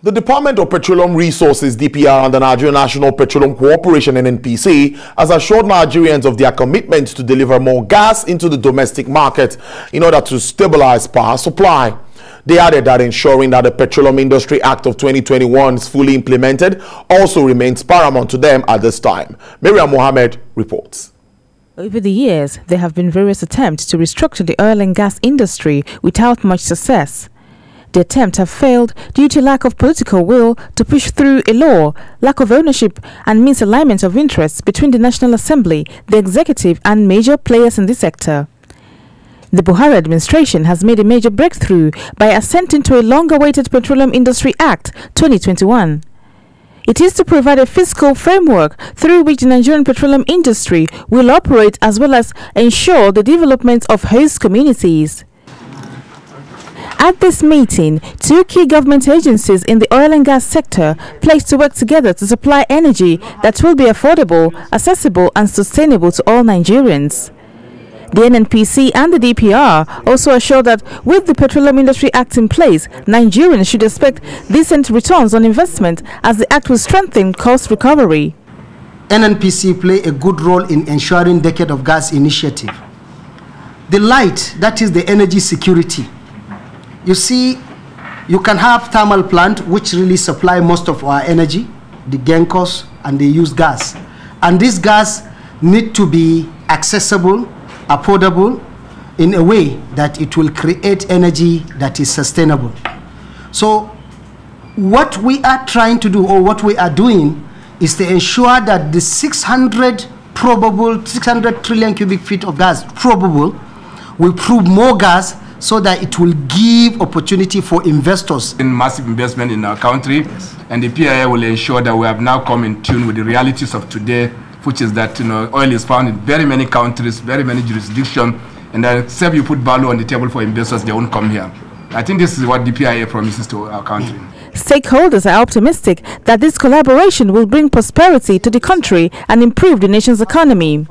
The Department of Petroleum Resources, DPR, and the Nigerian National Petroleum Corporation, NNPC, has assured Nigerians of their commitment to deliver more gas into the domestic market in order to stabilize power supply. They added that ensuring that the Petroleum Industry Act of 2021 is fully implemented also remains paramount to them at this time. Maryam Mohamed reports. Over the years, there have been various attempts to restructure the oil and gas industry without much success. The attempts have failed due to lack of political will to push through a law, lack of ownership and misalignment of interests between the National Assembly, the executive and major players in the sector. The Buhari administration has made a major breakthrough by assenting to a long-awaited Petroleum Industry Act 2021. It is to provide a fiscal framework through which the Nigerian petroleum industry will operate as well as ensure the development of host communities. At this meeting, two key government agencies in the oil and gas sector pledged to work together to supply energy that will be affordable, accessible and sustainable to all Nigerians. The NNPC and the DPR also assured that with the Petroleum Industry Act in place, Nigerians should expect decent returns on investment as the Act will strengthen cost recovery. NNPC play a good role in ensuring Decade of Gas initiative. The light, that is the energy security. You see, you can have thermal plant which really supply most of our energy, the gencos, and they use gas. And this gas need to be accessible, affordable, in a way that it will create energy that is sustainable. So what we are trying to do, or what we are doing, is to ensure that the 600 trillion cubic feet of gas probable will prove more gas, so that it will give opportunity for investors. In massive investment in our country, yes. And the PIA will ensure that we have now come in tune with the realities of today, which is that oil is found in very many countries, very many jurisdictions, and that except you put value on the table for investors, they won't come here. I think this is what the PIA promises to our country. Stakeholders are optimistic that this collaboration will bring prosperity to the country and improve the nation's economy.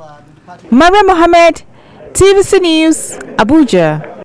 Maryam Mohamed, TVC News, Abuja.